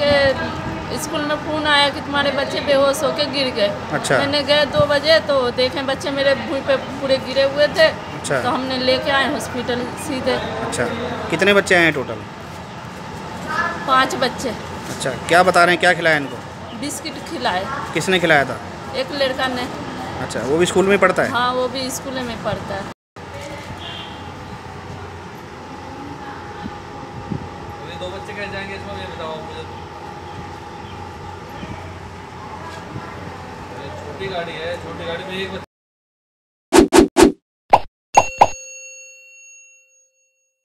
के स्कूल में फोन आया कि तुम्हारे बच्चे बेहोश होकर गिर गए। अच्छा। मैंने गए 2 बजे तो देखें बच्चे मेरे भूमि पे पूरे गिरे हुए थे। अच्छा। तो हमने लेके आए हॉस्पिटल सीधे। अच्छा, कितने बच्चे आए टोटल? 5 बच्चे। अच्छा, क्या बता रहे हैं, क्या खिलाया इनको? बिस्किट खिलाए। किसने खिलाया था? एक लड़का ने। अच्छा, वो भी स्कूल में पढ़ता है? हाँ, वो भी स्कूल में पढ़ता है। दो बच्चे कैसे जाएंगे इसमें ये बताओ मुझे। छोटी गाड़ी है, छोटी गाड़ी में एक